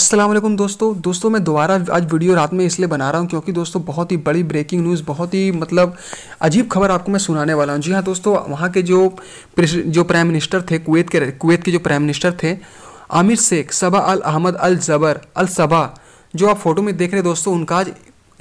अस्सलाम वालेकुम दोस्तों मैं दोबारा आज वीडियो रात में इसलिए बना रहा हूं क्योंकि दोस्तों बहुत ही बड़ी ब्रेकिंग न्यूज़, बहुत ही मतलब अजीब खबर आपको मैं सुनाने वाला हूं। जी हां दोस्तों, वहां के जो प्राइम मिनिस्टर थे, कुवैत के जो प्राइम मिनिस्टर थे Amir Sheikh Sabah Al Ahmad Al Jaber Al Sabah, जो आप फ़ोटो में देख रहे दोस्तों, उनका आज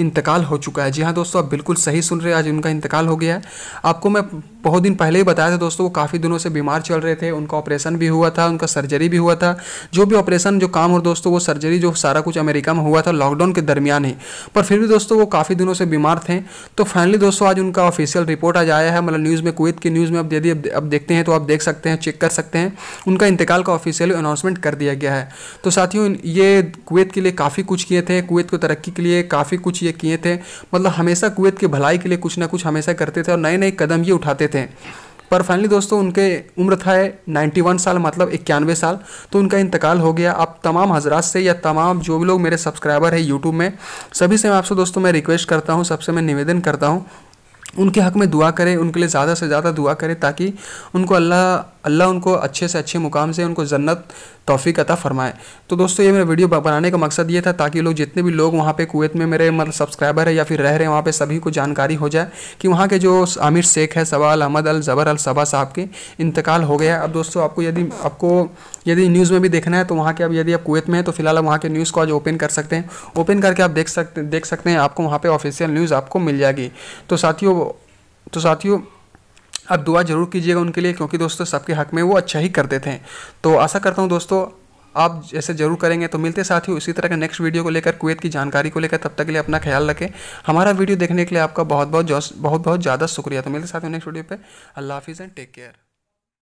इंतकाल हो चुका है। जी हाँ दोस्तों, आप बिल्कुल सही सुन रहे हैं, आज उनका इंतकाल हो गया है। आपको मैं बहुत दिन पहले ही बताया था दोस्तों, वो काफ़ी दिनों से बीमार चल रहे थे, उनका ऑपरेशन भी हुआ था, उनका सर्जरी भी हुआ था, जो भी ऑपरेशन जो काम हो दोस्तों, वो सर्जरी जो सारा कुछ अमेरिका में हुआ था लॉकडाउन के दरमियान ही, पर फिर भी दोस्तों वो काफ़ी दिनों से बीमार थे। तो फाइनली दोस्तों आज उनका ऑफिशियल रिपोर्ट आज आया है, मतलब न्यूज़ में, कुवैत की न्यूज़ में आप यदि अब देखते हैं तो आप देख सकते हैं, चेक कर सकते हैं, उनका इंतकाल का ऑफिशियल अनाउंसमेंट कर दिया गया है। तो साथियों, ये कुवैत के लिए काफ़ी कुछ किए थे, कुवैत को तरक्की के लिए काफ़ी कुछ किए थे, मतलब हमेशा कुवैत की भलाई के लिए कुछ ना कुछ हमेशा करते थे और नए नए कदम ये उठाते थे। पर फाइनली दोस्तों उनके उम्र था 91 साल, मतलब 91 साल, तो उनका इंतकाल हो गया। आप तमाम हजरात से या तमाम जो भी लोग मेरे सब्सक्राइबर है यूट्यूब में, सभी से मैं आपसे दोस्तों मैं रिक्वेस्ट करता हूँ, सबसे मैं निवेदन करता हूँ उनके हक़ में दुआ करें, उनके लिए ज़्यादा से ज़्यादा दुआ करें ताकि उनको अल्लाह उनको अच्छे से अच्छे मुकाम से उनको जन्नत तौफीक अता फरमाए। तो दोस्तों ये मेरा वीडियो बनाने का मकसद ये था ताकि लोग, जितने भी लोग वहाँ पे कुवैत में मेरे मतलब सब्सक्राइबर है या फिर रह रहे हैं वहाँ पे, सभी को जानकारी हो जाए कि वहाँ के जो आमिर शेख है Sabah Al Ahmad Al Jaber Al Sabah साहब के इंतकाल हो गया। अब दोस्तों आपको यदि न्यूज़ में भी देखना है तो वहाँ के, अब यदि आप कुवैत में हैं तो फिलहाल वहाँ के न्यूज़ को आज ओपन कर सकते हैं, ओपन करके आप देख सकते हैं, आपको वहाँ पर ऑफिशियल न्यूज़ आपको मिल जाएगी। तो साथियों आप दुआ ज़रूर कीजिएगा उनके लिए क्योंकि दोस्तों सबके हक़ में वो अच्छा ही करते थे। तो आशा करता हूँ दोस्तों आप ऐसे ज़रूर करेंगे। तो मिलते साथियों इसी तरह के नेक्स्ट वीडियो को लेकर, कुवैत की जानकारी को लेकर। तब तक के लिए अपना ख्याल रखें। हमारा वीडियो देखने के लिए आपका बहुत बहुत ज़्यादा शुक्रिया। तो मिलते साथियों नेक्स्ट वीडियो पर। अल्लाह हाफिज़ एंड टेक केयर।